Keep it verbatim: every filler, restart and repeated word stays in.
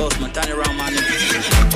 boss, man, turn around, man.